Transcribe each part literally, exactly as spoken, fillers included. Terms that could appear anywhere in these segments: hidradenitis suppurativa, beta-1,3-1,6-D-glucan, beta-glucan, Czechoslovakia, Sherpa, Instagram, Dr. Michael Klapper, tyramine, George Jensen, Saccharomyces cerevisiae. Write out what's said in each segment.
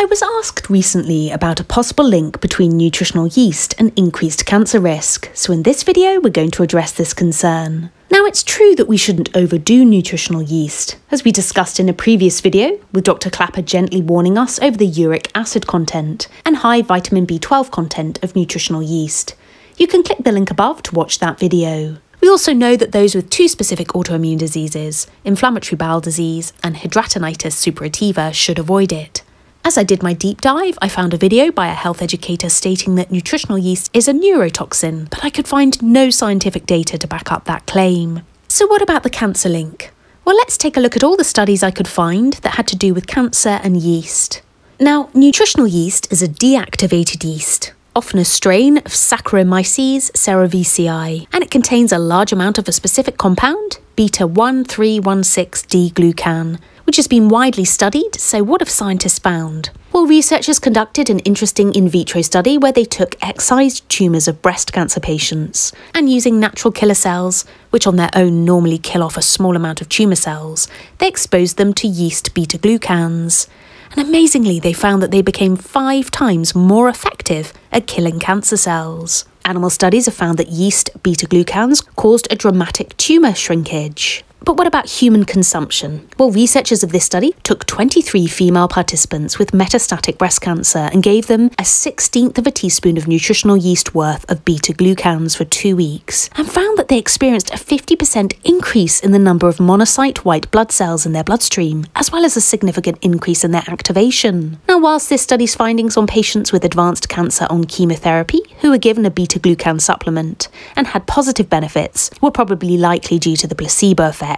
I was asked recently about a possible link between nutritional yeast and increased cancer risk, so in this video we're going to address this concern. Now, it's true that we shouldn't overdo nutritional yeast, as we discussed in a previous video, with Doctor Klapper gently warning us over the uric acid content and high vitamin B twelve content of nutritional yeast. You can click the link above to watch that video. We also know that those with two specific autoimmune diseases, inflammatory bowel disease and hidradenitis suppurativa, should avoid it. As I did my deep dive, I found a video by a health educator stating that nutritional yeast is a neurotoxin, but I could find no scientific data to back up that claim. So what about the cancer link? Well, let's take a look at all the studies I could find that had to do with cancer and yeast. Now, nutritional yeast is a deactivated yeast, often a strain of Saccharomyces cerevisiae, and it contains a large amount of a specific compound, beta one three one six D glucan, which has been widely studied. So what have scientists found? Well, researchers conducted an interesting in vitro study where they took excised tumours of breast cancer patients, and using natural killer cells, which on their own normally kill off a small amount of tumour cells, they exposed them to yeast beta-glucans. And amazingly, they found that they became five times more effective at killing cancer cells. Animal studies have found that yeast beta-glucans caused a dramatic tumour shrinkage. But what about human consumption? Well, researchers of this study took twenty-three female participants with metastatic breast cancer and gave them a sixteenth of a teaspoon of nutritional yeast worth of beta-glucans for two weeks, and found that they experienced a fifty percent increase in the number of monocyte white blood cells in their bloodstream, as well as a significant increase in their activation. Now, whilst this study's findings on patients with advanced cancer on chemotherapy who were given a beta-glucan supplement and had positive benefits were probably likely due to the placebo effect,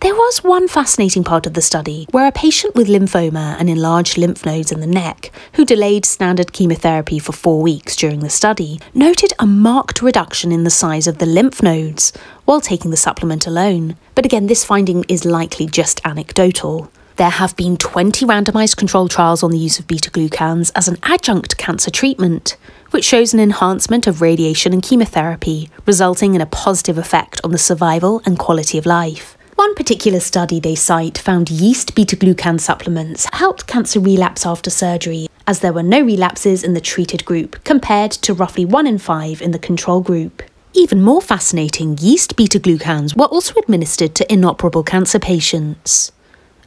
there was one fascinating part of the study where a patient with lymphoma and enlarged lymph nodes in the neck, who delayed standard chemotherapy for four weeks during the study, noted a marked reduction in the size of the lymph nodes while taking the supplement alone. But again, this finding is likely just anecdotal. There have been twenty randomised controlled trials on the use of beta-glucans as an adjunct cancer treatment, which shows an enhancement of radiation and chemotherapy, resulting in a positive effect on the survival and quality of life. One particular study they cite found yeast beta-glucan supplements helped cancer relapse after surgery, as there were no relapses in the treated group, compared to roughly one in five in the control group. Even more fascinating, yeast beta-glucans were also administered to inoperable cancer patients.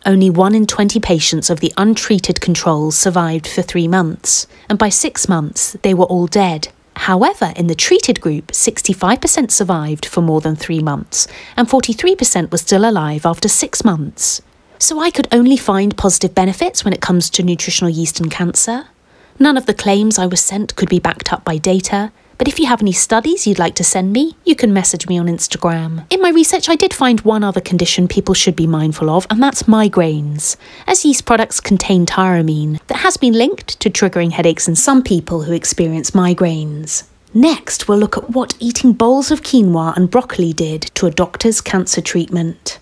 Only one in twenty patients of the untreated controls survived for three months, and by six months they were all dead. However, in the treated group, sixty-five percent survived for more than three months, and forty-three percent were still alive after six months. So I could only find positive benefits when it comes to nutritional yeast and cancer. None of the claims I was sent could be backed up by data, but if you have any studies you'd like to send me, you can message me on Instagram. In my research, I did find one other condition people should be mindful of, and that's migraines, as yeast products contain tyramine that has been linked to triggering headaches in some people who experience migraines. Next, we'll look at what eating bowls of quinoa and broccoli did to a doctor's cancer treatment.